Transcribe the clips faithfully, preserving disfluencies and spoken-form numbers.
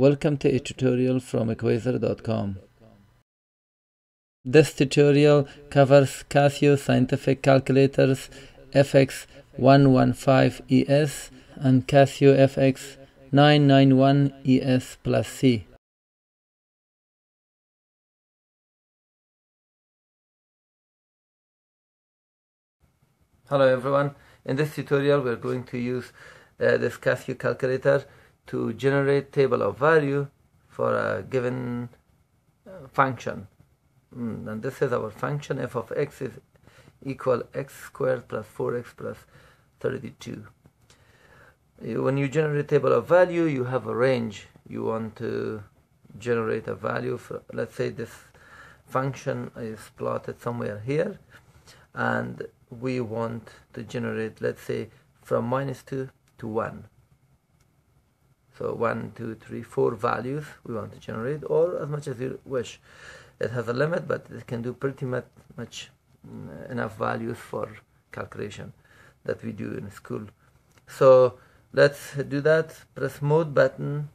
Welcome to a tutorial from Equaser dot com. This tutorial covers Casio scientific calculators f x one one five E S and Casio f x nine nine one E S PLUS C. Hello everyone. In this tutorial we are going to use uh, this Casio calculator to generate table of value for a given function. Mm, and this is our function. F of x is equal x squared plus four x plus thirty-two. When you generate table of value, you have a range. You want to generate a value for, let's say this function is plotted somewhere here, and we want to generate, let's say, from minus two to one. So one, two, three, four values we want to generate, or as much as you wish. It has a limit, but it can do pretty much, much mm, enough values for calculation that we do in school. So let's do that. Press mode button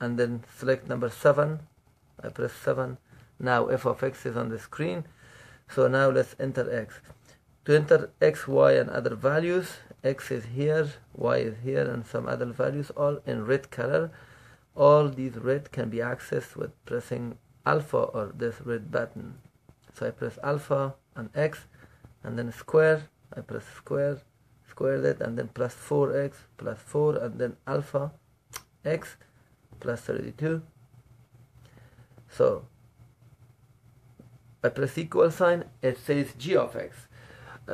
and then select number seven. I press seven. Now f of x is on the screen. So now let's enter x. To enter x, y and other values, x is here, y is here, and some other values, all in red color. All these red can be accessed with pressing alpha or this red button. So I press alpha and x, and then square. I press square, square that, and then plus four x plus four, and then alpha x plus thirty-two. So I press equal sign. It says g of x.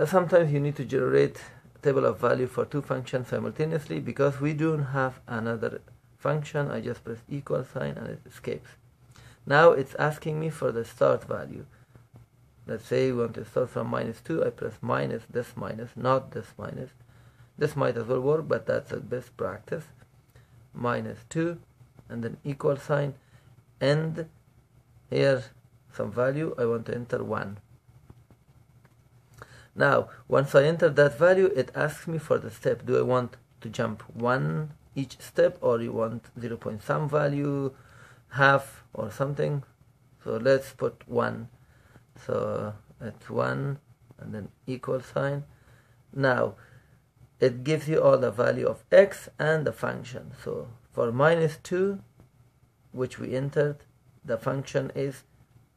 Sometimes you need to generate table of value for two functions simultaneously. Because we don't have another function, I just press equal sign and it escapes. Now it's asking me for the start value. Let's say we want to start from minus two. I press minus, this minus, not this minus. This might as well work, but that's the best practice. Minus two, and then equal sign, and here some value. I want to enter one. Now, once I enter that value, it asks me for the step. Do I want to jump one each step, or you want zero point some value, half, or something? So let's put one. So it's one, and then equal sign. Now, it gives you all the value of x and the function. So for minus two, which we entered, the function is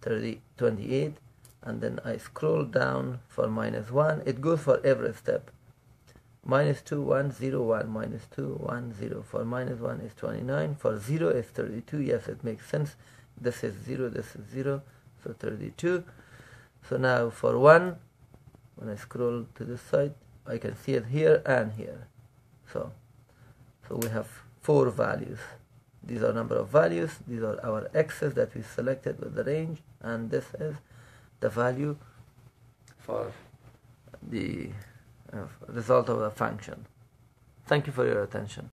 thirty, twenty-eight. And then I scroll down for minus one. It goes for every step. Minus two, one, zero, one, minus two, one, zero. For minus one is twenty-nine. For zero is thirty-two. Yes, it makes sense. This is zero, this is zero. So thirty-two. So now for one, when I scroll to this side, I can see it here and here. So, so we have four values. These are number of values. These are our x's that we selected with the range. And this is the value for the uh, result of the function. Thank you for your attention.